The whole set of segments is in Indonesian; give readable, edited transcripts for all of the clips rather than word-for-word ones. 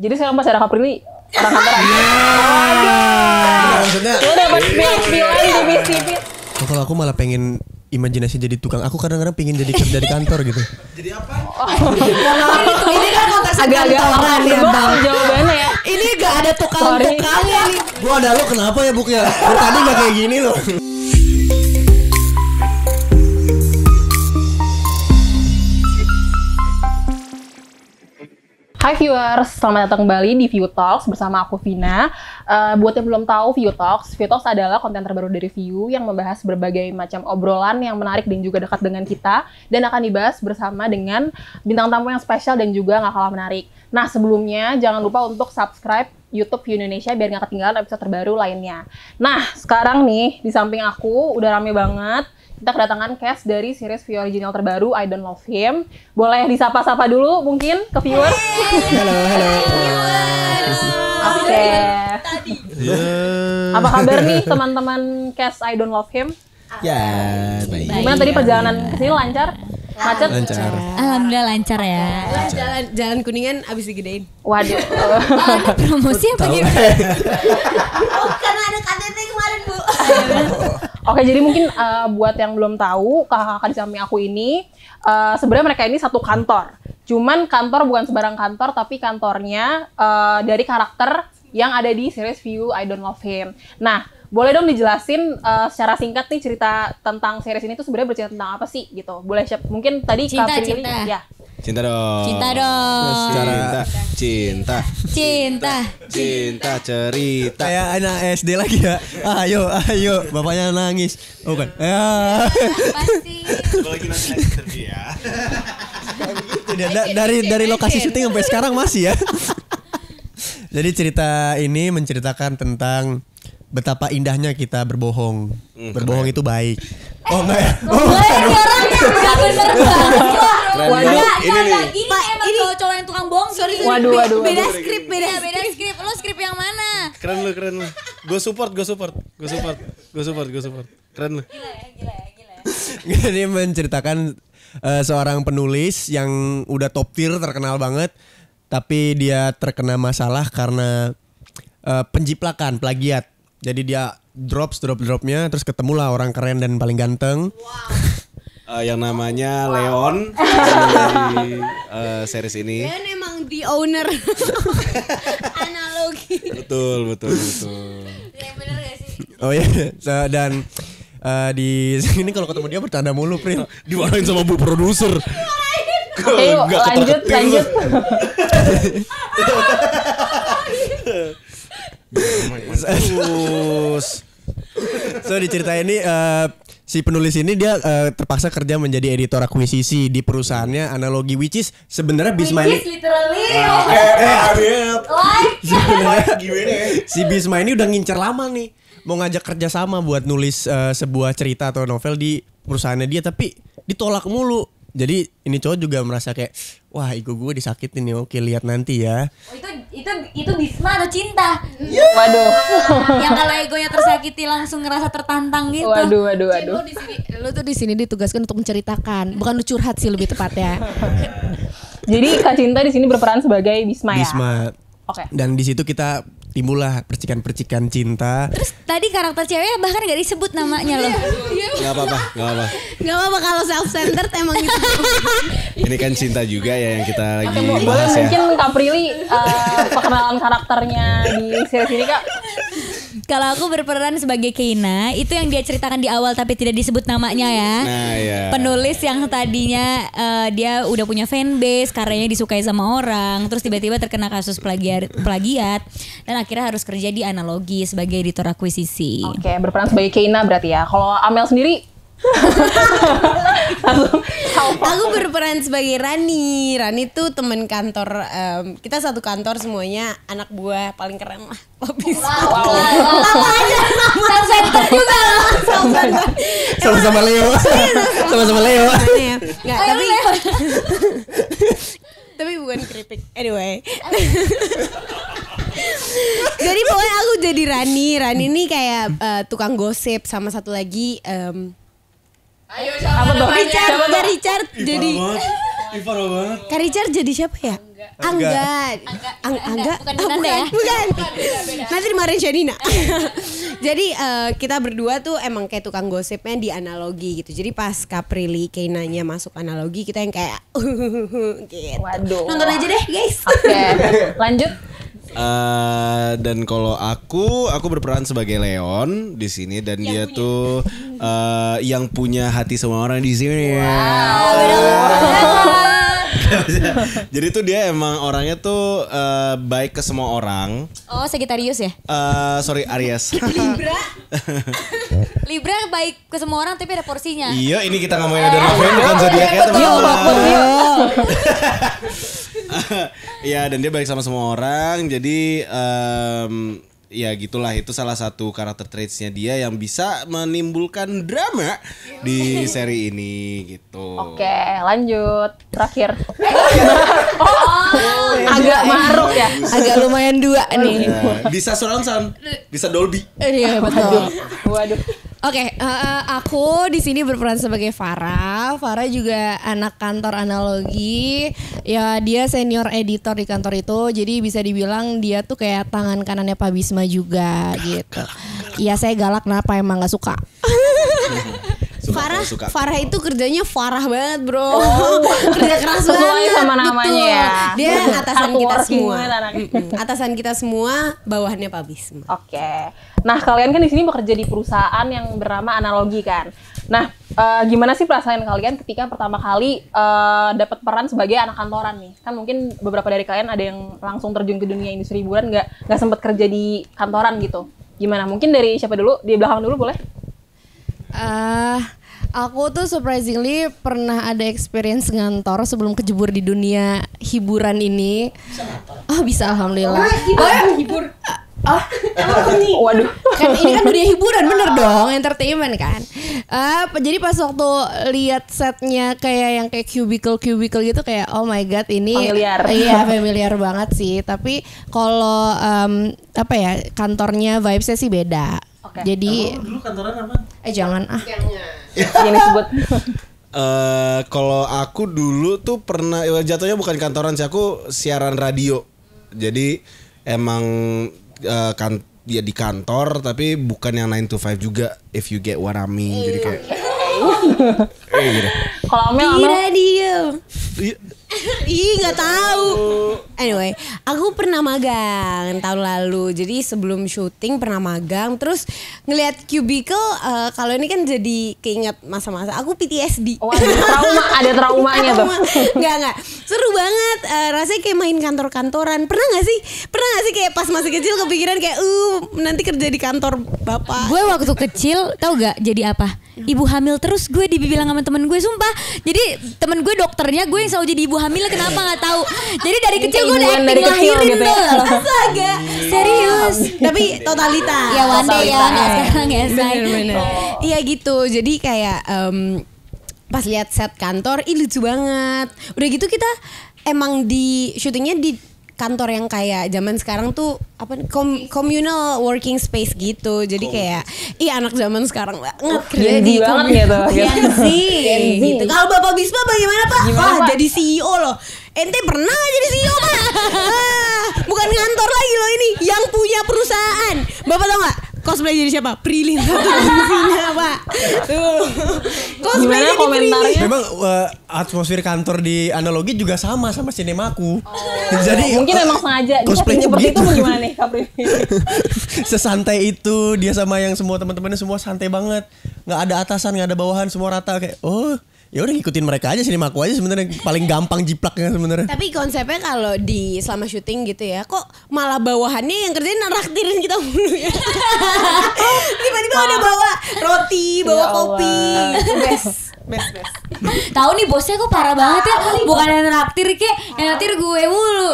Jadi sekarang pas ada Kak Prilly, orang kantoran. Maksudnya, lu dapat pilihan di BCB. Kalau aku malah pengen imajinasi jadi tukang. Aku kadang-kadang pengen jadi kerja di kantor gitu. Jadi apa? Oh. Ini kan kontes kantoran ya bang. Jawabannya ya. Ini gak ada tukang-tukangnya nih. Gua ada lo kenapa ya Buk ya? Lu tadi gak kayak gini loh. Hai viewers, selamat datang kembali di Viu Talks bersama aku Vina. Buat yang belum tahu Viu Talks adalah konten terbaru dari Viu yang membahas berbagai macam obrolan yang menarik dan juga dekat dengan kita dan akan dibahas bersama dengan bintang tamu yang spesial dan juga gak kalah menarik. Nah sebelumnya jangan lupa untuk subscribe YouTube Viu Indonesia biar gak ketinggalan episode terbaru lainnya. Nah sekarang nih di samping aku udah rame banget. Kita kedatangan cast dari series Viu Original terbaru I Don't Love Him. Boleh disapa-sapa dulu mungkin ke viewers. Halo, halo. Oke. Apa kabar nih teman-teman cast I Don't Love Him? Ya, baik. Gimana tadi perjalanan ke sini lancar? Macet? Lancar. Alhamdulillah lancar ya. Jalan Kuningan abis digedein. Waduh. Ada promosi apa gimana? Karena ada KTP kemarin, Bu. Oke, jadi mungkin buat yang belum tahu, kakak-kakak di samping aku ini sebenarnya mereka ini satu kantor. Cuman kantor bukan sebarang kantor, tapi kantornya dari karakter yang ada di series Viu I Don't Love Him. Nah, boleh dong dijelasin secara singkat nih cerita tentang series ini tuh sebenarnya bercerita tentang apa sih gitu. Boleh siap mungkin tadi Kak Prilly ya. Cinta dong. Cinta dong. Cinta. Cinta. Cinta. Cinta cerita. Kayak anak SD lagi ya. Ayo, ayo. Bapaknya nangis. Oh kan. Pasti. Kalau lagi nangis sedih ya. Dari lokasi syuting sampai sekarang masih ya. Jadi cerita ini menceritakan tentang betapa indahnya kita berbohong. Berbohong itu baik. Oh enggak ya? Oh, orang yang benar-benar waduh, ini emang cowok-cowok yang tukang bohong. Sorry, waduh. Beda skrip. Lo skrip yang mana? Keren lu. Gue support. Keren lu. Gila. Ini menceritakan seorang penulis yang udah top tier, terkenal banget, tapi dia terkena masalah karena penjiplakan, plagiat. Jadi dia drop-dropnya terus ketemulah orang keren dan paling ganteng. Wow. Yang namanya Leon dari series ini. Leon emang the owner Analogi. Betul. Ya bener gak sih? Oh iya. Dan di sini kalau ketemu dia bercanda mulu, Pril. Diwarain sama bu produser. Oke, lanjut. So di cerita ini si penulis ini dia terpaksa kerja menjadi editor akuisisi di perusahaannya Analogi, which is sebenarnya Bisma ini literally si Bisma ini udah ngincer lama nih mau ngajak kerja sama buat nulis sebuah cerita atau novel di perusahaannya dia, tapi ditolak mulu. Jadi ini cowok juga merasa kayak wah ego gue disakitin nih, oke lihat nanti ya. Oh, itu Bisma atau Cinta? Yeah. Waduh. Yang kalau egonya tersakiti langsung ngerasa tertantang gitu. Waduh. Lu tuh di sini ditugaskan untuk menceritakan, bukan lu curhat sih lebih tepatnya. Jadi Kak Cinta di sini berperan sebagai Bisma ya. Bisma. Oke. Okay. Dan di situ kita timbullah percikan-percikan cinta. Terus tadi karakter cewek bahkan gak disebut namanya loh. Gak apa-apa. Gak apa-apa kalau self-centered emang gitu. Ini kan cinta juga ya yang kita lagi bahas ya. Mungkin Kak Prilly perkenalan karakternya di series ini Kak. Kalau aku berperan sebagai Keina, itu yang dia ceritakan di awal tapi tidak disebut namanya ya. Nah, ya. Penulis yang tadinya dia udah punya fanbase, karyanya disukai sama orang, terus tiba-tiba terkena kasus plagiat dan akhirnya harus kerja di Analogi sebagai editor akuisisi. Oke, berperan sebagai Keina berarti ya. Kalau Amel sendiri? Aku berperan sebagai Rani tuh temen kantor, kita satu kantor semuanya, anak buah paling keren lah. Sama juga loh. Sama-sama Leo. Nggak, tapi bukan keripik. Anyway. Jadi pokoknya aku jadi Rani ini kayak tukang gosip sama satu lagi ayo Richard jadi Kak Richard jadi siapa ya? Angga. Enggak, bukan Binanda ya. Bukan. Nanti dimarahin Shanina. Jadi kita berdua tuh emang kayak tukang gosipnya di Analogi gitu. Jadi pas Prilly Keinanya masuk Analogi, kita yang kayak gitu. Waduh. Nonton aja deh, guys. Oke. Lanjut. Dan kalau aku berperan sebagai Leon di sini dan yang dia punya. Tuh yang punya hati semua orang di sini. Wow. Jadi tuh dia emang orangnya tuh baik ke semua orang. Oh, Sagittarius ya? Sorry, Aries. Libra. Libra baik ke semua orang tapi ada porsinya. Iya, ini kita ngomongin ada November bukan zodiaknya teman-teman. Ya, dan dia baik sama semua orang. Jadi ya gitulah, itu salah satu karakter traitsnya dia yang bisa menimbulkan drama di seri ini gitu. Oke, lanjut terakhir. Agak maruk ya, agak lumayan dua nih. Bisa surround sound, bisa Dolby. Iya betul. Waduh. Oke, aku di sini berperan sebagai Farah. Farah juga anak kantor Analogi. Ya, dia senior editor di kantor itu. Jadi bisa dibilang dia tuh kayak tangan kanannya Pak Bisma juga galak, gitu. Iya, saya galak kenapa emang gak suka. Farah itu kerjanya Farah banget, bro. Oh. Kerja keras banget sama namanya ya. Dia atasan kita semua. Atasan kita semua, bawahannya Pak Bisma. Oke. Nah, kalian kan di sini bekerja di perusahaan yang bernama Analogi kan. Nah, gimana sih perasaan kalian ketika pertama kali dapat peran sebagai anak kantoran nih? Kan mungkin beberapa dari kalian ada yang langsung terjun ke dunia industri hiburan, nggak sempat kerja di kantoran gitu. Gimana? Mungkin dari siapa dulu? Di belakang dulu boleh? Aku tuh surprisingly pernah ada experience ngantor sebelum kejebur di dunia hiburan ini. Bisa ngantor? Oh bisa, alhamdulillah. Hibur. Waduh, kan ini kan dunia hiburan bener dong, entertainment kan. Jadi pas waktu lihat setnya kayak yang kayak cubicle gitu kayak oh my god ini familiar. Iya familiar banget sih. Tapi kalau apa ya kantornya vibesnya sih beda. Okay. Jadi dulu kantoran apa? Jangan ah. Jangan disebut. Kalau aku dulu tuh pernah jatuhnya bukan kantoran sih, aku siaran radio. Jadi emang ya di kantor tapi bukan yang 9 to 5 juga, if you get what I mean. Jadi kayak gitu. Kalau Amel radio. Ih nggak tahu. Anyway, aku pernah magang tahun lalu. Jadi sebelum syuting pernah magang. Terus ngelihat cubicle, kalau ini kan jadi keinget masa-masa. Aku PTSD. Oh, ada traumanya tuh. Nggak. Seru banget. Rasanya kayak main kantor-kantoran. Pernah nggak sih kayak pas masih kecil kepikiran kayak nanti kerja di kantor bapak. Gue waktu kecil tau gak jadi apa? Ibu hamil terus gue dibilang sama temen gue, sumpah. Jadi temen gue dokternya, gue yang selalu jadi ibu hamil, kenapa gak tahu. Jadi dari kecil gue udah acting lahirin gitu ya. Astaga, serius. Tapi totalitas. Ya one day ya, gak sekarang ya say. Iya gitu, jadi kayak pas lihat set kantor, ih lucu banget. Udah gitu kita emang di syutingnya di kantor yang kayak zaman sekarang tuh apa communal working space gitu. Jadi kayak iya anak zaman sekarang banget kerja di gitu. Kalau Bapak Bisma bagaimana Pak? Wah, jadi CEO loh. Ente pernah gak jadi CEO Pak? Bukan kantor lagi loh ini, yang punya perusahaan. Bapak tau gak? Cosplay jadi siapa? Prilly Latuconsina, Pak. Tuh. Cosplay jadi komentarnya. Memang atmosfer kantor di Analogi juga sama sinemaku. Oh. Jadi mungkin memang sengaja. Cosplaynya seperti itu gimana nih, Kak Prilly? Sesantai itu, dia sama yang semua teman-temannya semua santai banget. Enggak ada atasan, enggak ada bawahan, semua rata kayak ya udah ngikutin mereka aja, sinemaku aja sebenarnya paling gampang jiplaknya sebenarnya. Tapi konsepnya kalau di selama syuting gitu ya, kok malah bawahannya yang kerjain naraktirin kita mulu ya. Tiba-tiba udah bawa roti, bawa kopi. Best. Tahu nih bosnya kok parah banget ya, bukan yang naraktir kayak yang naraktir gue mulu.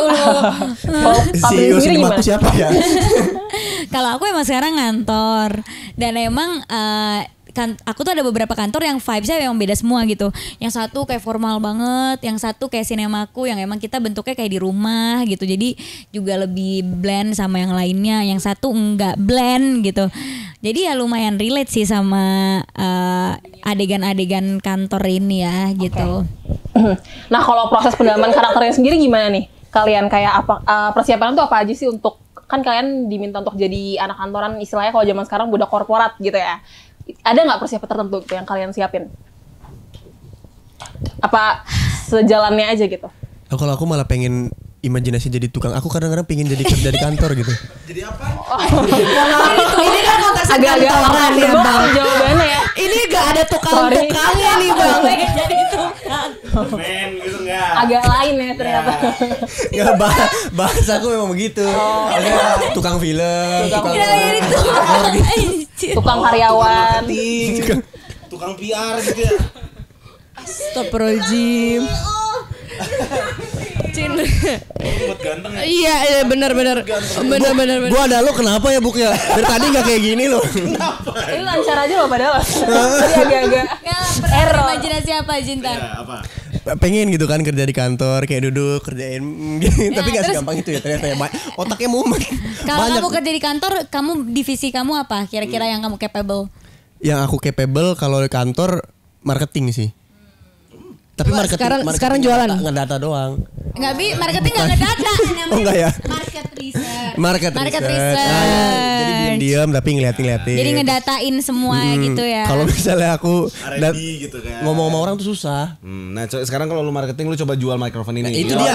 CEO sinemaku siapa ya? Kalau aku emang sekarang ngantor dan emang aku tuh ada beberapa kantor yang vibesnya yang beda semua gitu. Yang satu kayak formal banget, yang satu kayak sinemaku yang emang kita bentuknya kayak di rumah gitu. Jadi juga lebih blend sama yang lainnya. Yang satu enggak blend gitu. Jadi ya lumayan relate sih sama adegan-adegan kantor ini ya gitu. Okay. Nah kalau proses pendalaman karakternya sendiri gimana nih? kalian kayak apa persiapan tuh apa aja sih untuk, kan kalian diminta untuk jadi anak kantoran, istilahnya kalau zaman sekarang budak korporat gitu ya. Ada nggak persiapan tertentu gitu yang kalian siapin? Apa sejalannya aja gitu? Oh, kalau aku malah pengen imajinasi jadi tukang. Aku kadang-kadang pingin jadi kerja di kantor gitu. Jadi apa? Oh. Ini kan konteks kantoran ya bang. Jawabannya ya. Ini gak ada tukang-tukangnya nih bang. Jadi tukang. Men gitu nggak? Agak lain ya ternyata. Nggak, bahasa aku memang begitu. Oh. Tukang film. Tukang karyawan. Tukang PR gitu ya. Astagfirullahaladzim. Iya, iya benar. Gua ada lo kenapa ya Buk ya? Dari tadi nggak kayak gini lo. Ini lancar aja lo padahal. Tadi agak-agak error. Imajinasi apa Cinta? Pengen gitu kan kerja di kantor kayak duduk kerjain, tapi nggak segampang itu ya ternyata ya. Otaknya mumet. Kalau kamu kerja di kantor, kamu divisi kamu apa? Kira-kira yang kamu capable? Yang aku capable kalau di kantor marketing sih. Tapi marketing, sekarang jualan ngedata doang. Enggak, marketing enggak ngedata namanya. Oh enggak ya. Market research. Nah, jadi diam-diam tapi ngeliatin. Jadi ngedatain semua gitu ya. Kalau misalnya aku R&D gitu kan. Ngomong sama orang tuh susah. Nah, sekarang kalau lu marketing lu coba jual mikrofon ini. Nah, itu dia.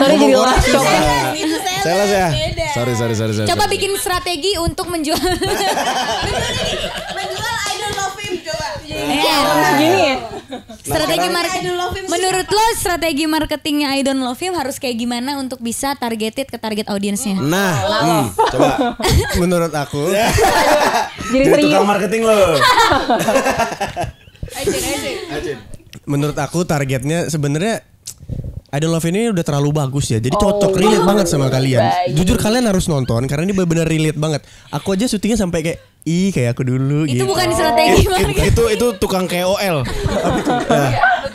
Sorry jadi orang shopping. Salah saya. Sorry. Coba bikin strategi untuk menjual. Menjual I Don't Love Him coba. Gini ya. Strategi marketing. Menurut lo strategi marketingnya I Don't Love Him harus kayak gimana untuk bisa targeted ke target audiensnya? Nah, coba. Menurut aku. Jadi tukang marketing lo. Ajin. Menurut aku targetnya sebenarnya I Don't Love Him ini udah terlalu bagus ya. Jadi cocok, relate banget sama kalian. Jujur kalian harus nonton karena ini benar-benar relate banget. Aku aja syutingnya sampai kayak kayak aku dulu itu gitu. Bukan strategi marketing. Itu tukang KOL.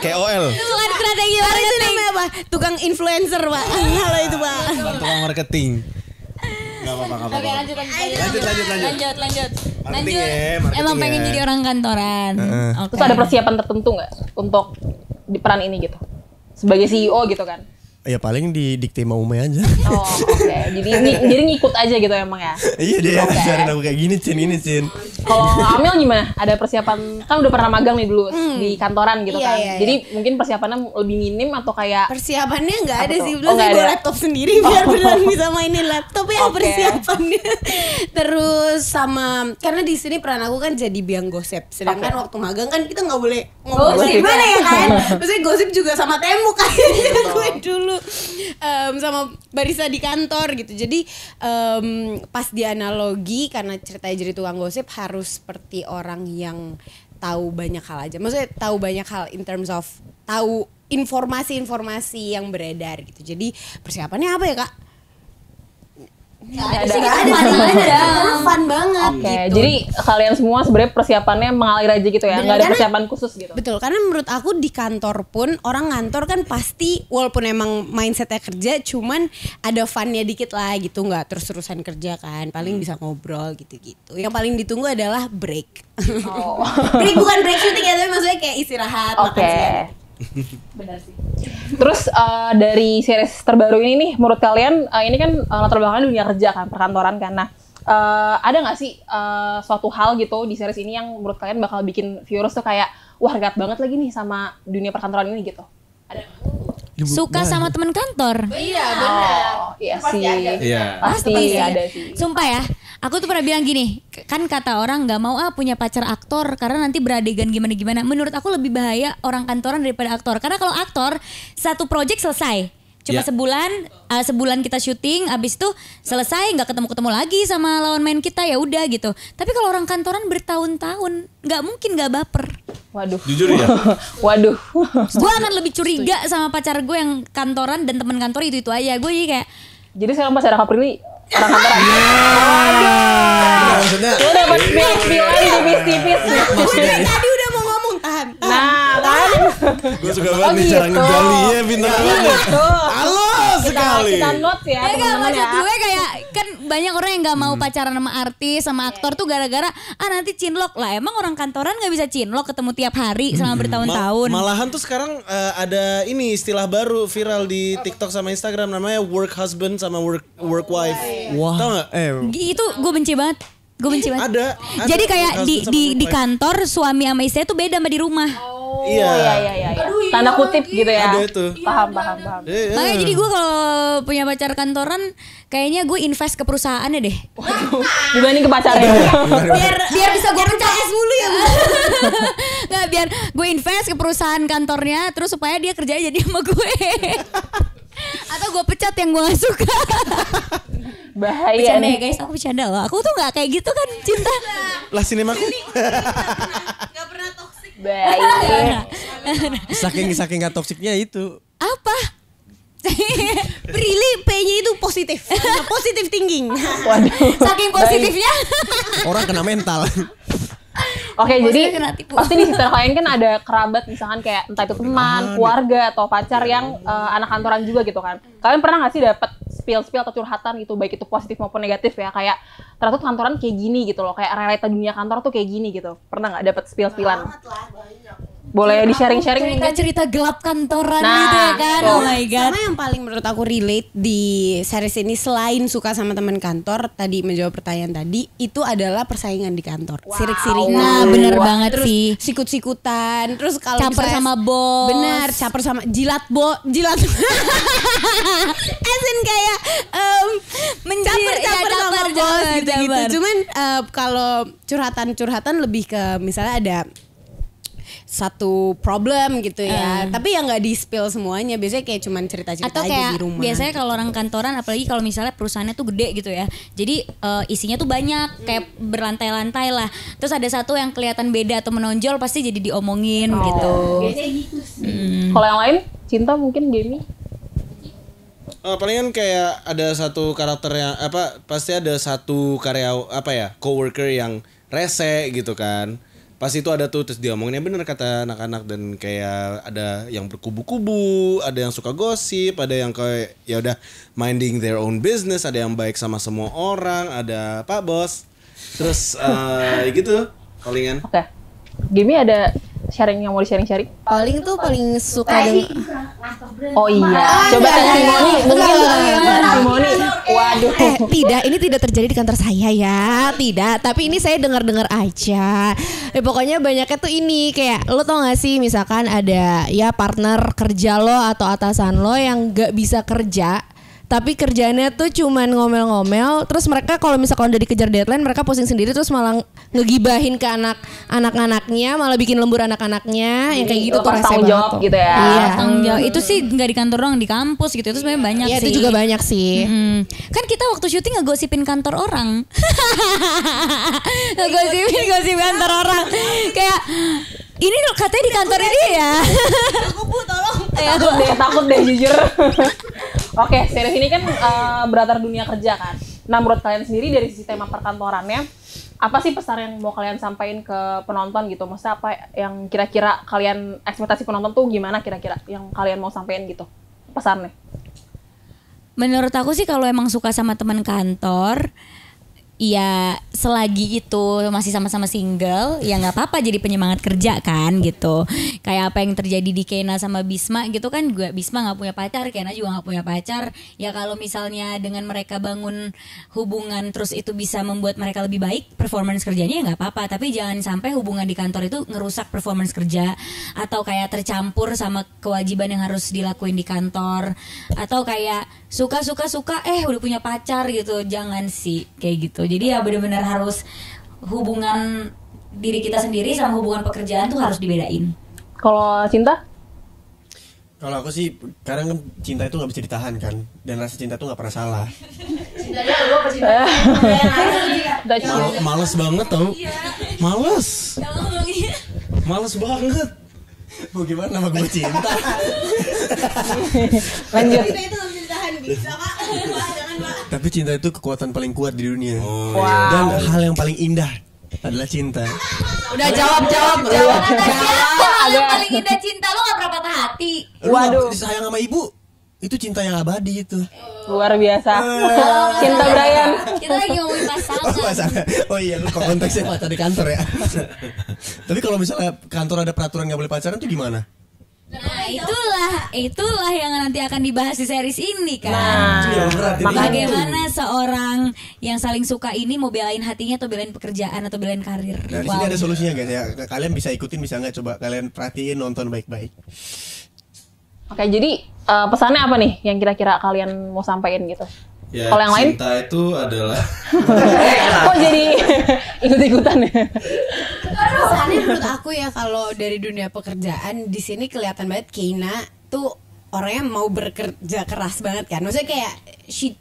KOL. Itu bukan strategi marketing. Itu namanya apa? Tukang influencer, Pak. Halo itu, Pak. Tukang marketing. Enggak apa-apa. Oke, lanjut. Marketing. Emang pengen jadi orang kantoran. Terus ada persiapan tertentu enggak untuk di peran ini gitu? Sebagai CEO gitu kan. Ya paling didikte sama Umay aja. Oh, oke. Okay. Jadi ngikut aja gitu emang ya. Iya dia ajarin aku kayak gini, Cin. Kalau Amel gimana? Ada persiapan kan udah pernah magang nih dulu di kantoran gitu kan. Iya. Jadi mungkin persiapannya lebih minim atau kayak persiapannya enggak ada sih. Belum saya bawa laptop sendiri biar beneran bisa mainin laptop ya persiapannya. Terus sama karena di sini peran aku kan jadi biang gosip. Sedangkan waktu magang kan kita enggak boleh ngomong gimana ya kan. Maksudnya gosip juga sama tembok aja gue dulu. Sama barista di kantor gitu. Jadi pas di Analogi karena ceritanya jadi tukang gosip harus seperti orang yang tahu banyak hal aja. Maksudnya tahu banyak hal in terms of tahu informasi-informasi yang beredar gitu. Jadi persiapannya apa ya Kak? Gak ada. Fun banget gitu. Jadi kalian semua sebenarnya persiapannya mengalir aja gitu ya. Gak ada persiapan khusus gitu. Betul, karena menurut aku di kantor pun orang ngantor kan pasti walaupun emang mindsetnya kerja, cuman ada funnya dikit lah gitu. Gak terus-terusan kerja kan, paling bisa ngobrol gitu-gitu. Yang paling ditunggu adalah break. Break bukan break shooting ya, tapi maksudnya kayak istirahat. Makan siang. Benar sih. Terus dari series terbaru ini nih, menurut kalian ini kan latar belakangnya dunia kerja kan, perkantoran kan. Nah, ada nggak sih suatu hal gitu di series ini yang menurut kalian bakal bikin viewers tuh kayak wah relate banget lagi nih sama dunia perkantoran ini gitu? Ada suka sama teman kantor? Iya benar. Iya sih. Pasti ada sih. Sumpah ya. Aku tuh pernah bilang gini, kan kata orang gak mau punya pacar aktor karena nanti beradegan gimana-gimana. Menurut aku lebih bahaya orang kantoran daripada aktor. Karena kalau aktor, satu project selesai. Cuma sebulan kita syuting, abis itu selesai gak ketemu-ketemu lagi sama lawan main kita, ya udah gitu. Tapi kalau orang kantoran bertahun-tahun, gak mungkin gak baper. Waduh. Jujur ya? Waduh. Gue akan lebih curiga sama pacar gue yang kantoran dan teman kantor itu-itu aja. Gue jadi kayak... Jadi sekarang pas ada Kak Prilly orang kantoran. Maksudnya lu dapat bilang tipis-tipis. Maksudnya tadi udah mau ngomong tahan. Nah, kan. Gue suka banget nih cara ngejalinya bintang. Halus. sekali. Kita note ya teman-teman ya. Gue kayak kan banyak orang yang gak mau pacaran sama artis, sama aktor tuh gara-gara nanti cinlok lah. Emang orang kantoran gak bisa cinlok ketemu tiap hari selama bertahun-tahun. Malahan tuh sekarang ada ini istilah baru viral di TikTok sama Instagram namanya work husband sama work wife. Wah. Tahu gak? Itu gue benci banget. Ada. Jadi kayak di kantor suami sama istri tuh beda sama di rumah. Oh, iya. Tanda kutip gitu ya. Ada itu. Paham. Yeah. Makanya jadi gue kalau punya pacar kantoran kayaknya gue invest ke perusahaannya deh. Waduh, dibanding ke pacarnya. biar bisa gue mencapai dulu ya. Nggak, biar gue invest ke perusahaan kantornya terus supaya dia kerjanya jadi sama gue. Atau gue pecat yang gue gak suka. Bahaya. Bercanda ya guys, aku bercanda loh. Aku tuh gak kayak gitu kan cinta. Lah sinemaku. Gak pernah toksik. Bahaya. Saking gak toksiknya itu. Apa? Prilly P-nya itu positif. Positif thinking. Waduh. Saking positifnya. Orang kena mental. Oke, jadi pasti di sekitar kalian kan ada kerabat misalkan kayak entah itu teman, keluarga atau pacar yang anak kantoran juga gitu kan. Kalian pernah gak sih dapet spill atau curhatan gitu, baik itu positif maupun negatif ya, kayak ternyata kantoran kayak gini gitu loh, kayak realita dunia kantor tuh kayak gini gitu. Pernah gak dapet spill-spillan? Boleh di sharing-sharing mungkin cerita gelap kantoran gitu ya kan. Oh my god. Sama yang paling menurut aku relate di series ini selain suka sama teman kantor tadi, menjawab pertanyaan tadi, itu adalah persaingan di kantor. Wow. Sirik-sirikan. Nah, bener banget terus sih. Sikut-sikutan, terus kalau caper sama bos. Benar, caper sama jilat. As in kayak mencaper sama bos gitu. Cuman kalau curhatan lebih ke misalnya ada satu problem gitu ya, tapi yang nggak di spill semuanya, biasanya kayak cuman cerita-cerita atau aja kayak di rumah. Biasanya kalau orang kantoran, apalagi kalau misalnya perusahaannya tuh gede gitu ya, jadi isinya tuh banyak kayak berlantai-lantai lah. Terus ada satu yang kelihatan beda atau menonjol pasti jadi diomongin gitu. Biasanya gitu sih. Kalau yang lain, cinta mungkin Gemi. Palingan kayak ada satu karakter yang pasti ada satu coworker yang rese gitu kan. Pas itu ada tuh, terus dia omonginnya bener kata anak-anak, dan kayak ada yang berkubu-kubu, ada yang suka gosip, ada yang kayak ya udah minding their own business, ada yang baik sama semua orang, ada Pak Bos. Terus gitu palingan. Oke. Gemi ada sharing yang mau di-sharing? Paling tuh paling suka dengan oh iya. Coba testimoni, mungkin. Waduh. Tidak, ini tidak terjadi di kantor saya ya. Tidak, tapi ini saya dengar-dengar aja. Pokoknya banyaknya tuh ini kayak lo tau gak sih misalkan ada ya partner kerja lo atau atasan lo yang gak bisa kerja, tapi kerjanya tuh cuman ngomel-ngomel. Terus mereka kalau misalkan udah dikejar deadline, mereka posting sendiri terus malah ngegibahin ke anak-anaknya, malah bikin lembur anak-anaknya. Yang kayak gitu tuh rese banget tuh. Gitu ya. Iya, tanggung jawab. Itu sih nggak di kantor doang, di kampus gitu. Itu sebenarnya banyak sih. Iya, itu juga banyak sih. Kan kita waktu syuting ngegosipin kantor orang. Ngegosipin kantor orang. Kayak ini katanya di kantor ini ya. Aku Bu, tolong. Takut deh jujur. Oke, series ini kan berlatar dunia kerja kan. Nah, menurut kalian sendiri dari sisi tema perkantorannya, apa sih pesan yang mau kalian sampaikan ke penonton gitu? Maksudnya apa yang kira-kira kalian ekspektasi penonton tuh gimana kira-kira yang kalian mau sampaikan gitu? Pesannya. Menurut aku sih kalau emang suka sama teman kantor, ya selagi itu masih sama-sama single ya nggak apa-apa, jadi penyemangat kerja kan gitu. Kayak apa yang terjadi di Keina sama Bisma gitu kan, juga Bisma nggak punya pacar, Keina juga nggak punya pacar. Ya kalau misalnya dengan mereka bangun hubungan terus itu bisa membuat mereka lebih baik performance kerjanya ya nggak apa-apa, tapi jangan sampai hubungan di kantor itu ngerusak performance kerja atau kayak tercampur sama kewajiban yang harus dilakuin di kantor, atau kayak suka-suka udah punya pacar gitu. Jangan sih kayak gitu. Jadi ya benar-benar harus hubungan diri kita sendiri sama hubungan pekerjaan tuh harus dibedain. Kalau cinta? Kalau aku sih, kadang cinta itu nggak bisa ditahan kan, dan rasa cinta tuh nggak pernah salah. Cintanya lu apa cinta? Males banget tau, males banget. Mau gimana nama gue cinta? Lanjut. Cinta itu nggak bisa ditahan, bisa Pak. Tapi cinta itu kekuatan paling kuat di dunia. Dan hal yang paling indah adalah cinta. Udah jawab. Ada hal yang paling indah cinta, lo gak pernah patah hati. Waduh. Sayang sama ibu. itu cinta yang abadi itu. Luar biasa. Cinta Brian. Kita lagi ngomongin pasangan. Oh, pasangan. Oh iya, konteksnya pacar di kantor ya. Tapi kalau misalnya kantor ada peraturan nggak boleh pacaran tuh gimana? Nah, itulah yang nanti akan dibahas di series ini kan. Nah, bagaimana seorang yang saling suka ini mau belain hatinya atau belain pekerjaan atau belain karir. Nah, di sini ada solusinya guys ya. Kalian bisa ikutin, bisa nggak, coba kalian perhatiin, nonton baik-baik. Oke, jadi pesannya apa nih yang kira-kira kalian mau sampaikan gitu? Ya, kalau yang lain? Cinta itu adalah kok jadi ikut-ikutan ya? Pesannya menurut aku ya, kalau dari dunia pekerjaan di sini kelihatan banget Keina tuh orangnya mau bekerja keras banget kan. Maksudnya kayak she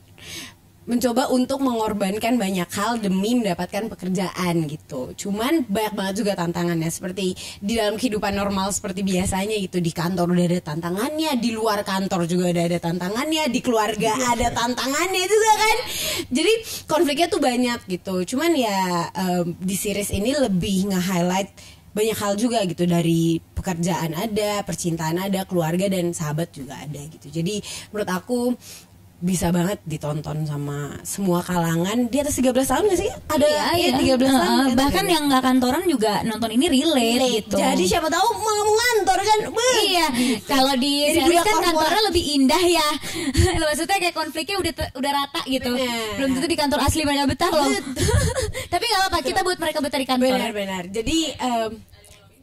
mencoba untuk mengorbankan banyak hal demi mendapatkan pekerjaan gitu. Cuman banyak banget juga tantangannya, seperti di dalam kehidupan normal seperti biasanya gitu. Di kantor udah ada tantangannya, di luar kantor juga udah ada tantangannya, di keluarga ada tantangannya juga kan. Jadi konfliknya tuh banyak gitu. Cuman ya di series ini lebih nge-highlight banyak hal juga gitu, dari pekerjaan ada, percintaan ada, keluarga dan sahabat juga ada gitu. Jadi menurut aku bisa banget ditonton sama semua kalangan. Di atas 13 tahun gak sih? Ada iya, ya, 13 tahun. Bahkan yang gak kantoran juga nonton ini relate gitu. Jadi siapa tahu mau ngantor kan. Iya. Kalau di series kan kantornya lebih indah ya. Maksudnya kayak konfliknya udah rata gitu. Bener. Belum tentu di kantor asli mereka betah loh. Tapi gak apa-apa, kita buat mereka betah di kantor. Benar-benar. Jadi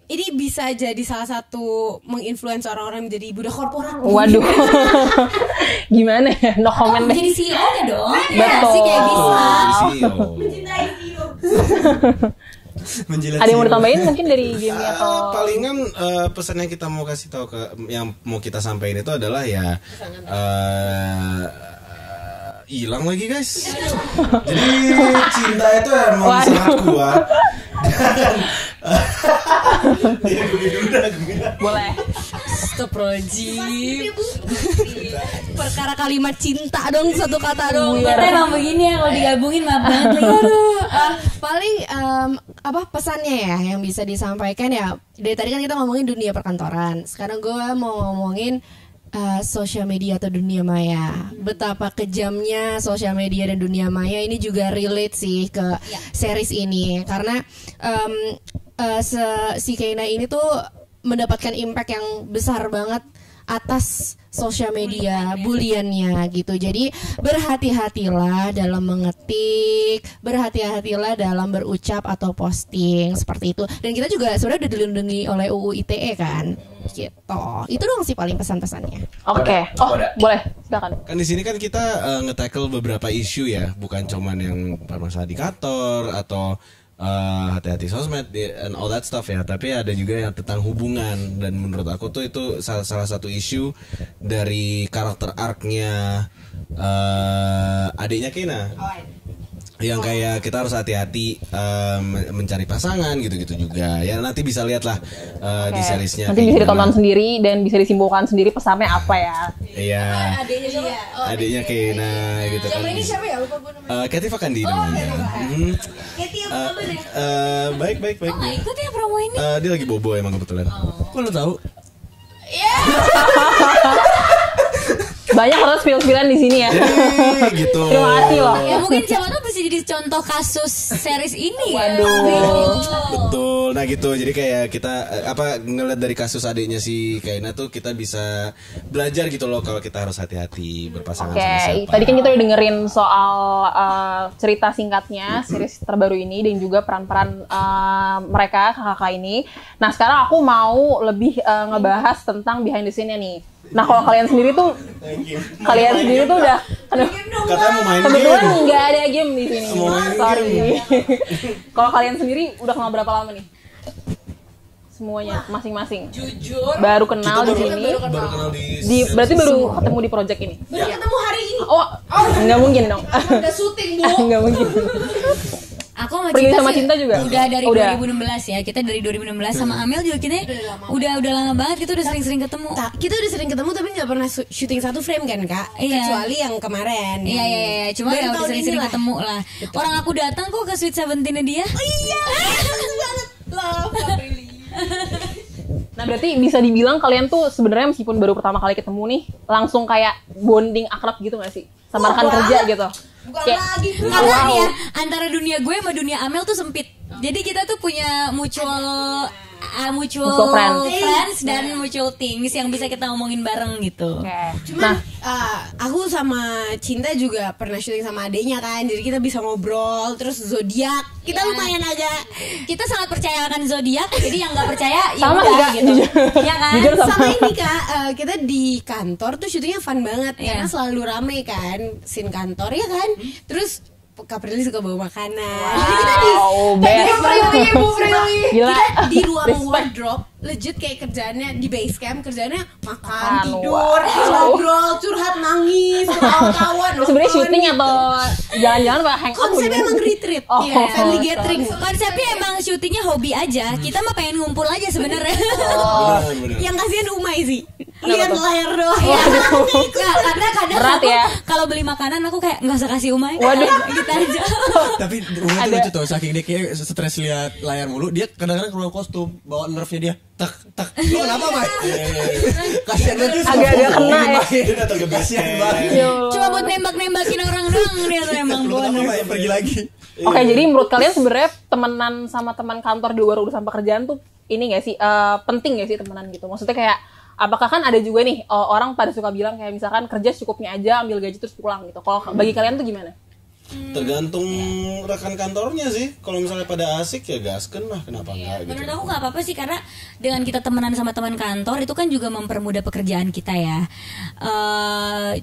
ini bisa jadi salah satu menginfluence orang-orang menjadi budak korporat. Waduh. Gimana ya? No comment deh. Jadi CEO-nya dong. Betul. Sih kayak Bisma. Mencintai CEO. Ada yang mau ditambahin mungkin dari Gemi atau palingan pesan yang kita mau kasih tahu ke, yang mau kita sampaikan itu adalah ya hilang lagi guys. Jadi cinta itu emang sangat kuat. Boleh. Stop rojib. Perkara kalimat cinta dong, satu kata dong. Karena emang begini ya, kalau digabungin maaf banget. Paling apa pesannya ya yang bisa disampaikan ya. Dari tadi kan kita ngomongin dunia perkantoran. Sekarang gue mau ngomongin sosial media atau dunia maya. Betapa kejamnya sosial media dan dunia maya ini juga relate sih ke series ini. Karena si Keina ini tuh mendapatkan impact yang besar banget atas sosial media, buliannya gitu. Jadi berhati-hatilah dalam mengetik, berhati-hatilah dalam berucap atau posting seperti itu. Dan kita juga sebenarnya udah dilindungi oleh UU ITE kan, gitu. Itu doang sih paling pesan-pesannya. Oke. Oh, boleh, silakan. Kan di sini kan kita nge-tackle beberapa isu ya, bukan cuman yang masalah di kantor atau hati-hati sosmed and all that stuff ya, tapi ada juga yang tentang hubungan. Dan menurut aku tuh itu salah satu isu dari karakter arc-nya adiknya Keina, yang kayak kita harus hati-hati mencari pasangan gitu-gitu juga ya. Nanti bisa lihatlah di seriesnya. Nanti bisa ditonton sendiri dan bisa disimpulkan sendiri pesannya apa ya. Iya. Adiknya Keina gitu kan. Ini siapa ya? Lupa gue namanya. Katif akan di namanya. Baik. Oh, ikut ya promo ini. Dia lagi bobo emang kebetulan. Kok lu tahu? Iya. Banyak harus film-film di sini ya. Gitu. Terima kasih loh. Ya mungkin siapa tuh bisa jadi contoh kasus series ini. Waduh. Ya? Betul. Nah gitu. Jadi kayak kita ngeliat dari kasus adiknya si Keina tuh kita bisa belajar gitu loh, kalau kita harus hati-hati berpasangan sama siapa. Oke. Tadi kan kita udah dengerin soal cerita singkatnya series terbaru ini dan juga peran-peran mereka kakak-kakak ini. Nah sekarang aku mau lebih ngebahas tentang behind the scene-nya nih. Nah kalau kalian sendiri tuh, udah, kebetulan nggak ada game di sini. Sorry. Kalau kalian sendiri udah kenal berapa lama nih? Semuanya, masing-masing. Jujur. Baru kenal di sini. Berarti baru ketemu di project ini. Baru ketemu hari ini. Oh, nggak mungkin dong. Udah syuting bu. Nggak mungkin. Aku sama Cinta juga udah dari 2016 ya. Kita dari 2016 sama Amel juga kita udah lama banget. Kita udah sering-sering ketemu. Kita udah sering ketemu tapi nggak pernah syuting satu frame kan kak. Iya. Kecuali yang kemarin. Iya. Cuma ya udah sering-sering ketemu lah. Orang aku datang kok ke Sweet 17-nya dia. Iya. Banget loh. Nah, berarti bisa dibilang kalian tuh sebenarnya meskipun baru pertama kali ketemu nih, langsung kayak bonding akrab gitu gak sih? Sama rekan kerja gitu. Bukan lagi. Karena nih ya, antara dunia gue sama dunia Amel tuh sempit. Jadi kita tuh punya mutual friends dan mutual things yang bisa kita omongin bareng gitu. Cuman aku sama Cinta juga pernah syuting sama adeknya kan, jadi kita bisa ngobrol. Terus zodiak kita lumayan aja. Kita sangat percaya akan zodiak. Jadi yang nggak percaya sama juga gitu. Iya kan? Jujur sama ini Kak, kita di kantor tuh syutingnya fun banget karena selalu rame kan, scene kantor ya kan. Terus Kak Prilly suka bawa makanan. Jadi kita di kita di ruang wardrobe, legit kayak kerjaannya di base camp, kerjaannya makan, tidur, ngobrol, curhat, nangis, kawan-kawan. Sebenarnya syuting atau jalan-jalan apa hangout? Konsepnya emang retreat, family gathering. Konsepnya emang syutingnya hobi aja. Kita mah pengen ngumpul aja sebenarnya. Yang kasihan Umay sih. Lihat layar doang. Karena kadang aku kalau beli makanan aku kayak nggak usah kasih Umay. Waduh, gitu aja. Tapi Umay tuh lucu tuh, saking dia kayak stres lihat layar mulu, dia kadang-kadang keluar kostum, bawa nerfnya dia. Tak. Lu kenapa, Mas? Kasihan banget. Agak-agak kena ya. Cuma buat nembak-nembakin orang doang dia tuh emang bener. Pergi lagi. Oke, jadi menurut kalian sebenarnya temenan sama teman kantor di luar urusan pekerjaan tuh ini nggak sih, penting nggak sih temenan gitu? Maksudnya kayak apakah kan ada juga nih orang pada suka bilang kayak misalkan kerja secukupnya aja, ambil gaji terus pulang gitu. Kalau bagi kalian tuh gimana? Tergantung rekan kantornya sih. Kalau misalnya pada asik ya gasken lah, kenapa enggak gitu. Menurut aku enggak apa-apa sih, karena dengan kita temenan sama teman kantor itu kan juga mempermudah pekerjaan kita ya.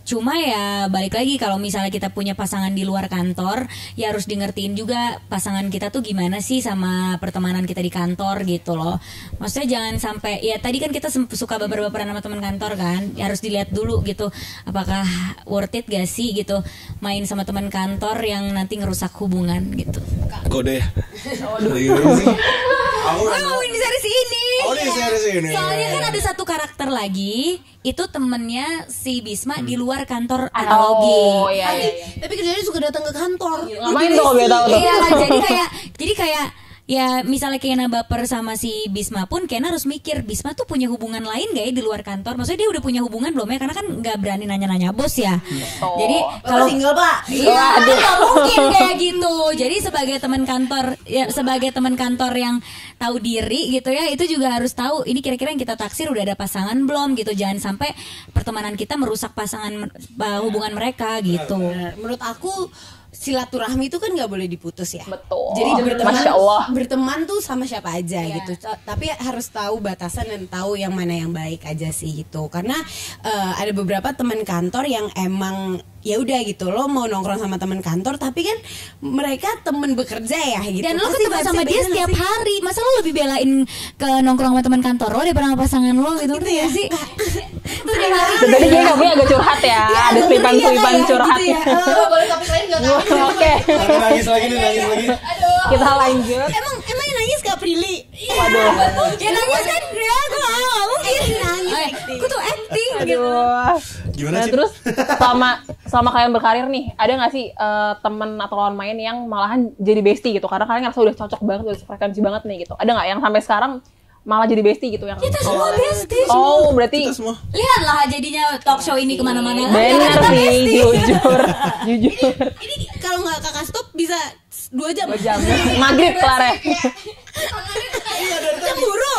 Cuma ya balik lagi, kalau misalnya kita punya pasangan di luar kantor, ya harus dengertiin juga pasangan kita tuh gimana sih sama pertemanan kita di kantor gitu loh. Maksudnya jangan sampai, ya tadi kan kita suka baper-baperan sama teman kantor kan, ya harus dilihat dulu gitu, apakah worth it gak sih gitu main sama teman kantor yang nanti ngerusak hubungan gitu. Kode ya. Oh, ini series ini. Soalnya kan ada satu karakter lagi, itu temennya si Bisma di luar kantor Analogi. Oh iya. Tapi kerjanya suka datang ke kantor. Main dong, biar tahu tuh. Iya, jadi kayak ya misalnya Keina baper sama si Bisma pun, Keina harus mikir Bisma tuh punya hubungan lain gak ya di luar kantor. Maksudnya dia udah punya hubungan belum ya, karena kan gak berani nanya-nanya bos ya. Jadi kalau single Pak, iya gak mungkin kayak gitu. Jadi sebagai teman kantor ya, sebagai teman kantor yang tahu diri gitu ya, itu juga harus tahu ini kira-kira yang kita taksir udah ada pasangan belum gitu. Jangan sampai pertemanan kita merusak pasangan hubungan mereka gitu. Menurut aku silaturahmi itu kan nggak boleh diputus ya. Betul. Jadi berteman tuh sama siapa aja gitu. Tapi harus tahu batasan dan tahu yang mana yang baik aja sih gitu. Karena ada beberapa teman kantor yang emang ya udah gitu, lo mau nongkrong sama teman kantor tapi kan mereka temen bekerja ya gitu. Dan lo ketemu sama dia setiap hari, masa lo lebih belain ke nongkrong sama teman kantor lo daripada sama pasangan lo gitu, ngerti ya sih? Tadi dia nggak punya agak curhat ya, ada selipan-selipan curhat. Boleh topik lain nggak? Oke. Nangis lagi. Kita lanjut. Emang nangis Kak Prilly? Waduh. Ya nangis kan dia, gue nggak mungkin nangis. Gue tuh acting gitu. Gimana sih? Terus selama kalian berkarir nih, ada nggak sih temen atau lawan main yang malahan jadi bestie gitu? Karena kalian ngerasa udah cocok banget, udah frekuensi banget nih gitu. Ada nggak yang sampai sekarang malah jadi bestie gitu yang kita semua bestie? Oh berarti lihatlah jadinya talk show ini kemana-mana. Bener sih, jujur. Ini kalau nggak kakak stop bisa 2 jam. 2 jam. Maghrib kelar ya. Cemburu.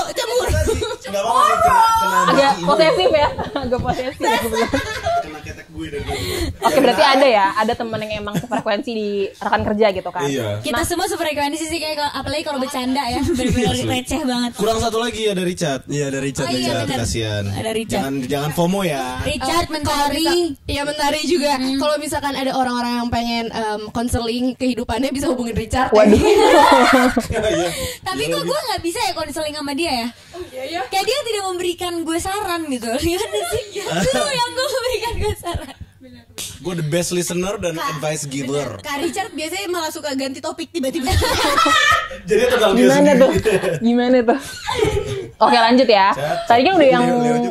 Agak posesif ya, Oke, berarti ada temen yang emang sefrekuensi di rekan kerja gitu kan. Iya. Kita semua sefrekuensi sih, kayak apalagi kalau bercanda ya, benar-benar receh banget. Kurang satu lagi ada Richard. Iya, ada Richard aja, kasihan. Jangan FOMO ya. Richard mentari. Iya, mentari juga. Kalau misalkan ada orang-orang yang pengen konseling kehidupannya bisa hubungin Richard. Waduh. Tapi kok gue nggak bisa ya konseling sama dia ya? Kayak dia tidak memberikan gue saran gitu. Gimana sih? Lu yang gue memberikan gue saran. Gue the best listener dan advice giver. Kak Richard biasanya malah suka ganti topik tiba-tiba. Jadi gimana tuh? Oke, lanjut ya. Tadi kan udah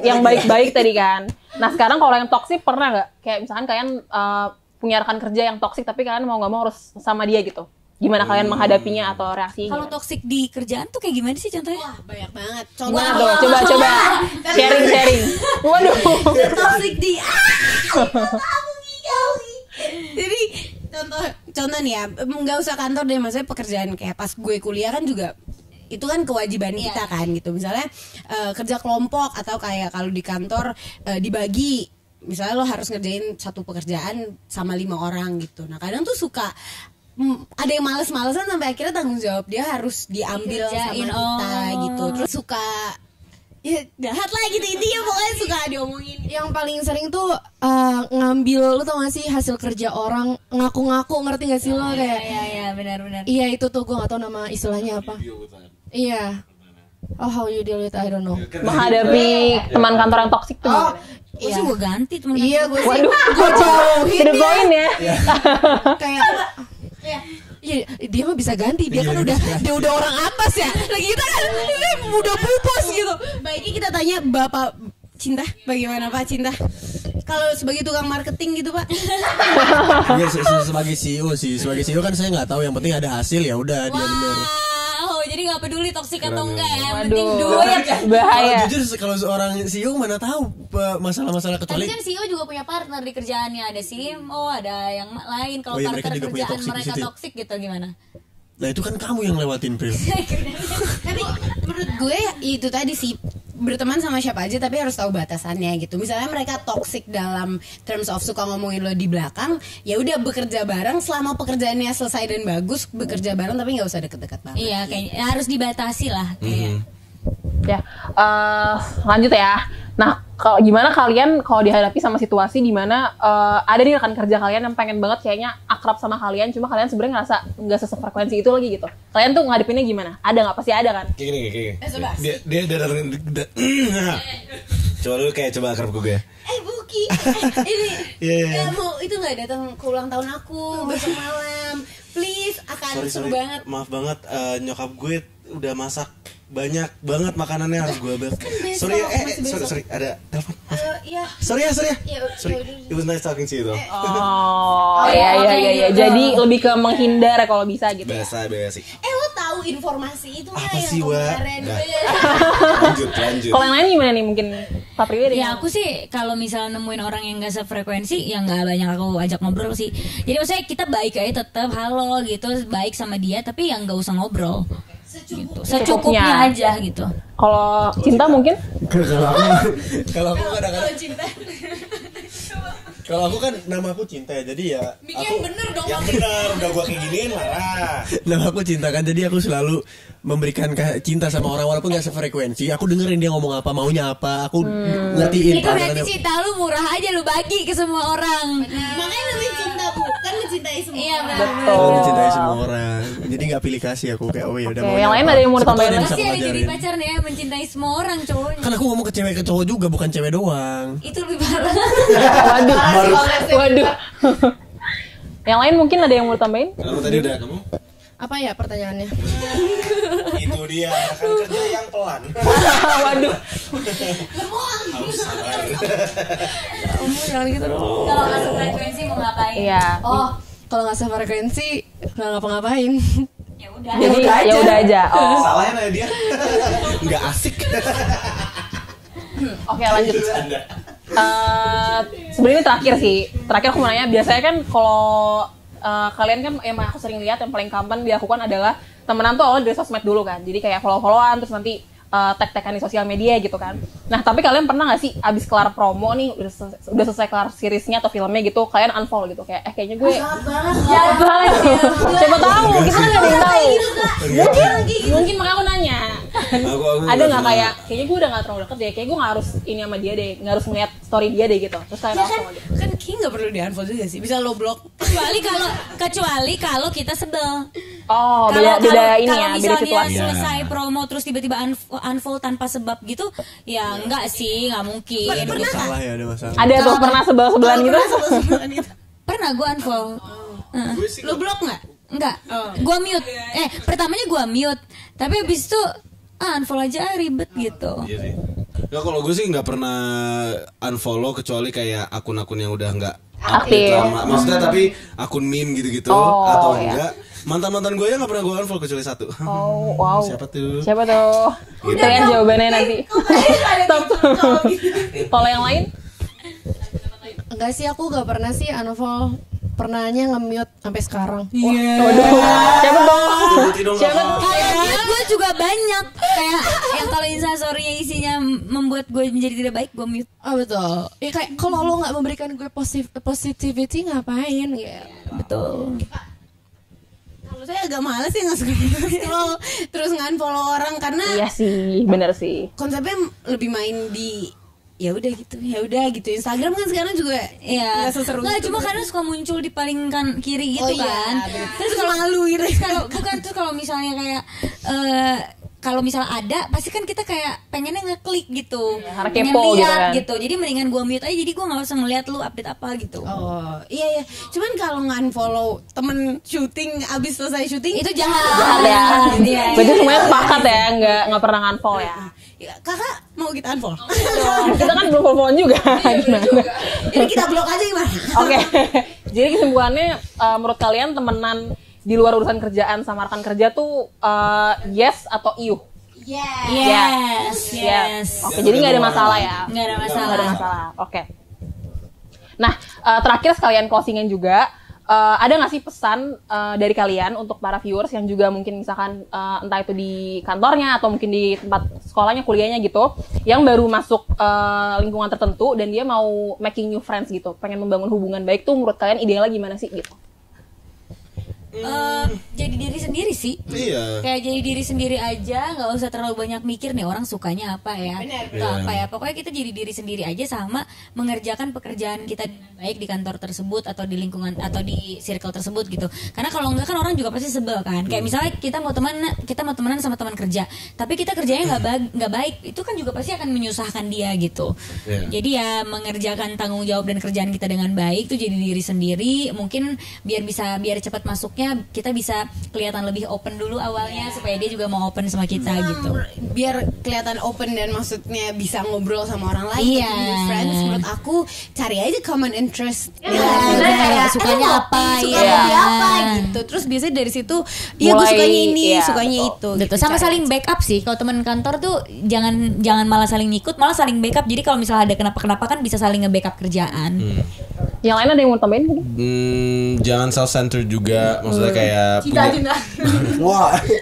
yang baik-baik tadi kan. Nah sekarang kalau yang toksik pernah nggak? Kayak misalkan kalian punya rekan kerja yang toksik tapi kalian mau nggak mau harus sama dia gitu. Gimana kalian menghadapinya atau reaksinya? Kalau toksik di kerjaan tuh kayak gimana sih contohnya? Wah, banyak banget. Gimana dong? Coba. Sharing. Waduh. Toksik di jadi contoh nih ya, nggak usah kantor deh, maksudnya pekerjaan kayak pas gue kuliah kan juga itu kan kewajiban kita kan gitu. Misalnya kerja kelompok atau kayak kalau di kantor dibagi, misalnya lo harus ngerjain satu pekerjaan sama 5 orang gitu. Nah kadang tuh suka ada yang males-malesan sampai akhirnya tanggung jawab dia harus diambil kerjain sama kita gitu. Terus suka ya jahat lah gitu, intinya pokoknya suka diomongin. Yang paling sering tuh ngambil, lu tau gak sih hasil kerja orang, ngaku-ngaku, ngerti gak sih lo kayak Iya benar-benar. Iya itu tuh gue gak tau nama istilahnya apa. Iya. Oh how you deal with I don't know. Menghadapi teman kantor yang toksik tuh. Oh, gue sih gue ganti teman. Iya gue sih. Gue jauhin. To the point ya. Kayak iya, dia mah bisa ganti, dia kan udah dia udah orang atas ya. Lagi kita kan udah pupus gitu. Baiknya kita tanya Bapak Cinta, bagaimana Pak Cinta? Kalau sebagai tukang marketing gitu Pak? Iya sebagai CEO kan saya nggak tahu, yang penting ada hasil ya udah dia benar. Jadi nggak peduli toksik atau enggak ya, penting duit. Bahaya. Kalau jujur kalau seorang CEO mana tahu masalah-masalah kecuali. Tapi kan CEO juga punya partner di kerjaannya, ada CMO, ada yang lain. Kalau partner kerjaan mereka toksik gitu gimana? Nah itu kan kamu yang lewatin Pril. Tapi menurut gue itu tadi sih, berteman sama siapa aja tapi harus tahu batasannya gitu. Misalnya mereka toksik dalam terms of suka ngomongin lo di belakang, ya udah bekerja bareng selama pekerjaannya selesai dan bagus, bekerja bareng tapi nggak usah deket-deket banget. Iya kayaknya harus dibatasi lah kayak. Ya lanjut ya. Nah kalau gimana kalian kalau dihadapi sama situasi dimana ada nih rekan kerja kalian yang pengen banget kayaknya akrab sama kalian, cuma kalian sebenarnya ngerasa nggak sesefrekuensi itu lagi gitu, kalian tuh ngadepinnya gimana? Ada nggak? Pasti ada kan? Kayak gini. Dia dadarin coba lu kayak coba akrab gue ya. Buki ini kamu itu nggak datang ke ulang tahun aku besok malam, please. Akan seru banget. Maaf banget nyokap gue udah masak banyak banget makanannya, harus gue ambil. Sorry ada telepon. Sorry. It was nice talking to you though. Oh, iya. Jadi lebih ke menghindar kalau bisa gitu. Biasa sih. Lo tahu informasi itu ya yang kemarin. Lanjut. Kalau yang lain gimana nih mungkin Pak Prilly? Ya aku sih kalau misalnya nemuin orang yang gak sefrekuensi, ya gak banyak aku ajak ngobrol sih. Jadi maksudnya kita baik aja tetap halo gitu, baik sama dia tapi yang gak usah ngobrol. Secukupnya aja gitu. Kalau Cinta mungkin? Kalau aku kadang-kadang Cinta. Kalau aku kan nama aku Cinta ya, jadi ya bikin bener dong. Yang bener udah gua kayak giniin lah. Nama aku Cinta kan, jadi aku selalu memberikan cinta sama orang walaupun gak sefrekuensi. Aku dengerin dia ngomong apa, maunya apa, aku ngertiin. Itu berarti cinta lu murah aja, lu bagi ke semua orang. Makanya lebih cinta bukan mencintai semua orang. Betul. Mencintai semua orang. Jadi gak pilih kasih aku kayak oh ya udah. Yang lain ada yang mau ditambahin? Pasti ada jadi pacar nih ya, mencintai semua orang cowoknya. Kan aku ngomong ke cewek ke cowok juga, bukan cewek doang. Itu lebih parah. Waduh. Yang lain mungkin ada yang mau ditambahin? Kamu tadi udah kamu? Apa ya pertanyaannya? Itu dia akan kerja yang pelan. Waduh. Kamu jangan gitu dong. Kalau nggak sefrekuensi mau ngapain? Iya. Oh, kalau nggak sefrekuensi nggak ngapa-ngapain. Ya udah aja. Oh. Salahnya dia nggak asik. Oke lanjut. Sebenarnya terakhir aku mau nanya, biasanya kan kalau kalian kan emang aku sering lihat yang paling gampang dilakukan adalah temenan tuh awalnya dari sosmed dulu kan, jadi kayak follow-followan terus nanti tag-tagan di sosial media gitu kan. Nah tapi kalian pernah nggak sih abis kelar promo nih udah selesai kelar seriesnya atau filmnya gitu, kalian unfollow gitu kayak kayaknya gue jahat banget ya. Siapa tahu kita nggak ada yang tahu. Mungkin makanya aku nanya. Ada nggak kayak kayaknya gue udah nggak terlalu deket deh, kayak gue nggak harus ini sama dia deh, nggak harus ngeliat story dia deh gitu. Terus kalian unfollow gitu. Kan kayaknya nggak perlu di unfollow juga sih, bisa lo blok. Kecuali kalau kita sebel. Oh beda ini ya, beda situasi. Kalau misalnya selesai promo terus tiba-tiba unfollow tanpa sebab gitu, ya enggak sih, nggak mungkin. Pernah salah ya, ada masalah. Ada tuh pernah sebel-sebelan gitu? Pernah gue unfollow. Lo blok nggak? Enggak. Gue mute. Pertamanya gue mute, tapi abis itu unfollow aja ribet gitu. Iya sih. Nah, kalau gue sih nggak pernah unfollow kecuali kayak akun-akun yang udah nggak aktif lama. Maksudnya tapi akun meme gitu-gitu atau enggak? Mantan-mantan gue ya nggak pernah gue unfollow kecuali satu. Oh wow. Siapa tuh? Siapa tuh? Gitu. Kalian jawabannya nanti. Top. Kalau yang lain? Enggak sih, aku nggak pernah sih unfollow. Pernahnya nge-mute sampai sekarang. Iya. Siapa dong? Siapa? Kayak gue juga banyak. Kayak yang kalau instastory-nya isinya membuat gue menjadi tidak baik, gue mute. Oh betul. Ya kayak kalau lo nggak memberikan gue positivity ngapain ya? Betul. Kalau saya agak males ya nggak suka lo terus nge-unfollow orang karena. Iya sih, benar sih. Konsepnya lebih main di. ya udah gitu Instagram kan sekarang juga ya seseru nggak cuma karena suka muncul di paling kan kiri gitu kan iya, terus selalu gitu kalau bukan tuh kalau misalnya kayak kalau misalnya ada pasti kan kita kayak pengennya ngeklik gitu ya, pengen kepo, lihat gitu, kan? Gitu jadi mendingan gue mute aja jadi gue nggak usah ngeliat lu update apa gitu. Oh iya cuman kalau nge-unfollow temen syuting abis selesai syuting itu jahat ya berarti semuanya sepakat ya nggak pernah nge-unfollow ya. Ya, kakak mau kita unfollow. Kita kan belum followan juga. Iya, jadi kita blok aja gimana? Oke. Jadi kesimpulannya menurut kalian temenan di luar urusan kerjaan sama rekan kerja tuh yes atau iuh? Yes. Oke, jadi nggak ada masalah ya? Nggak ada masalah. Oke. Nah, terakhir sekalian closingan juga. Ada nggak sih pesan dari kalian untuk para viewers yang juga mungkin misalkan entah itu di kantornya atau mungkin di tempat sekolahnya, kuliahnya gitu, yang baru masuk lingkungan tertentu dan dia mau making new friends gitu, pengen membangun hubungan baik tuh menurut kalian idealnya gimana sih gitu? Jadi diri sendiri sih. Iya. Kayak jadi diri sendiri aja, nggak usah terlalu banyak mikir nih orang sukanya apa ya, atau apa ya. Pokoknya kita jadi diri sendiri aja sama mengerjakan pekerjaan kita baik di kantor tersebut atau di lingkungan atau di circle tersebut gitu. Karena kalau enggak kan orang juga pasti sebel kan. Kayak misalnya kita mau temenan sama teman kerja, tapi kita kerjanya nggak baik, itu kan juga pasti akan menyusahkan dia gitu. Yeah. Jadi ya mengerjakan tanggung jawab dan kerjaan kita dengan baik itu jadi diri sendiri. Mungkin biar cepat masuknya. Kita bisa kelihatan lebih open dulu awalnya supaya dia juga mau open sama kita gitu. Biar kelihatan open dan maksudnya bisa ngobrol sama orang lain. Iya. Friends, menurut aku cari aja common interest. Kayak sukanya apa gitu. Terus biasanya dari situ, iya gue sukanya ini, sukanya itu. Betul. Gitu. Sama saling backup sih. Kalau teman kantor tuh jangan malah saling ngikut, malah saling backup. Jadi kalau misalnya ada kenapa-kenapa kan bisa saling nge-backup kerjaan. Yang lain ada yang mau tambahin? Jangan self-centered juga, maksudnya kayak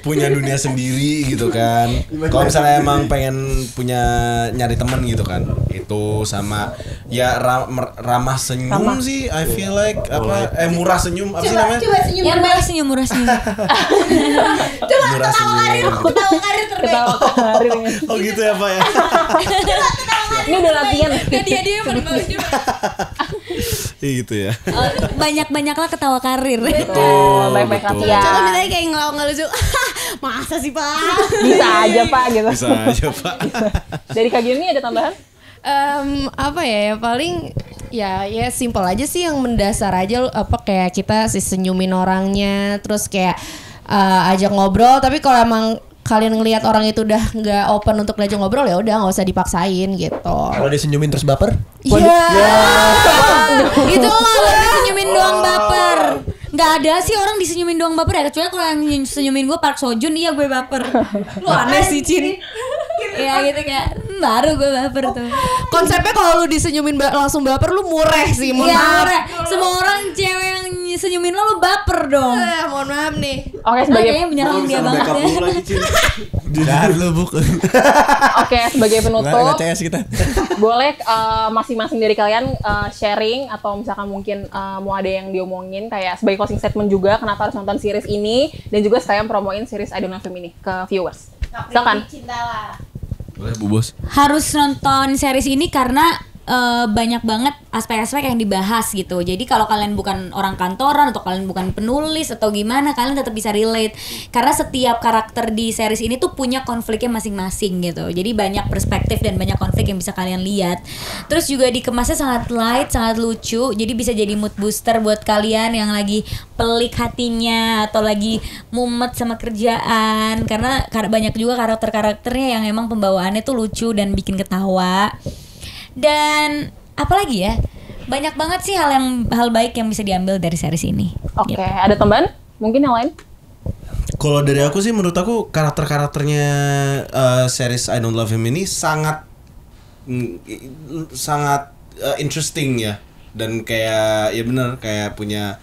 punya dunia sendiri gitu kan. Kalau misalnya emang pengen nyari temen gitu kan, itu sama ya ramah senyum sih. I feel like murah senyum apa sih namanya? Murah senyum. Coba ketawa karir. Oh gitu ya Pak ya. Ini udah latihan. Dia bagus juga. Gitu ya. Banyak-banyaklah ketawa karir. Betul. Baik-baik latihan. Coba misalnya kayak ngelawak ngelucu. Masa sih Pak? Bisa aja Pak. Dari Kak Gemi ada tambahan? Paling simpel aja sih yang mendasar aja apa kayak kita senyumin orangnya terus kayak ajak ngobrol tapi kalau emang kalian ngelihat orang itu udah nggak open untuk diajak ngobrol ya udah nggak usah dipaksain gitu. Kalau disenyumin terus baper? Iya. Itu loh disenyumin doang baper. Nggak ada sih orang disenyumin doang baper ya. Kecuali kalau yang senyumin gue Park Seo Joon iya gue baper. Lu aneh sih Cin. Iya gitu kayak baru gue baper tuh. Konsepnya kalau lu disenyumin langsung baper lu mureh sih. Mureh. Semua orang cewek yang senyumin lo baper dong. Mohon maaf nih. Oke sebagai menyerang dia banget ya. Oke sebagai penutup. Boleh masing-masing dari kalian sharing atau misalkan mungkin mau ada yang diomongin kayak sebagai closing statement juga kenapa harus nonton series ini dan juga sekalian promoin series I Don't Love Him ini ke viewers. Silakan. Boleh Bu Bos. Harus nonton series ini karena banyak banget aspek-aspek yang dibahas gitu. Jadi kalau kalian bukan orang kantoran atau kalian bukan penulis atau gimana, kalian tetap bisa relate karena setiap karakter di series ini tuh punya konfliknya masing-masing gitu. Jadi banyak perspektif dan banyak konflik yang bisa kalian lihat. Terus juga dikemasnya sangat light, sangat lucu. Jadi bisa jadi mood booster buat kalian yang lagi pelik hatinya atau lagi mumet sama kerjaan. Karena banyak juga karakter-karakternya yang emang pembawaannya tuh lucu dan bikin ketawa. Dan apalagi ya banyak banget sih hal baik yang bisa diambil dari series ini. Oke, gitu. Ada teman? Mungkin yang lain? Kalau dari aku sih, menurut aku karakter-karakternya series I Don't Love Him ini sangat interesting ya, dan kayak ya benar kayak punya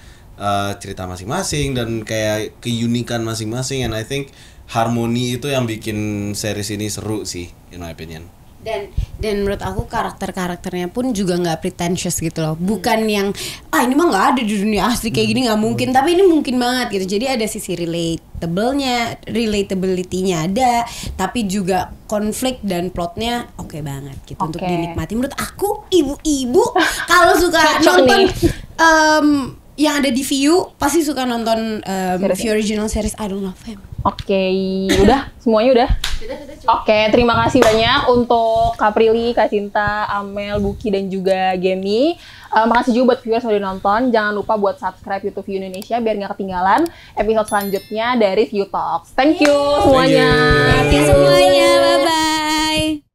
cerita masing-masing dan kayak keunikan masing-masing, and I think harmoni itu yang bikin series ini seru sih in my opinion. Dan menurut aku karakter-karakternya pun juga nggak pretentious gitu loh, bukan yang ini mah nggak ada di dunia asli kayak gini, nggak mungkin, tapi ini mungkin banget gitu. Jadi ada sisi relatability-nya ada, tapi juga konflik dan plotnya oke banget gitu untuk dinikmati. Menurut aku ibu-ibu kalau suka nonton yang ada di Viu pasti suka nonton Viu Original series I Don't Love Him. Oke, semuanya udah. Oke, terima kasih banyak untuk Kak Prilly, Kak Cinta, Amel, Bukie, dan juga Gemi. Makasih juga buat viewers yang udah nonton. Jangan lupa buat subscribe YouTube Viu Indonesia biar nggak ketinggalan episode selanjutnya dari Viu Talks. Thank you semuanya. Bye bye.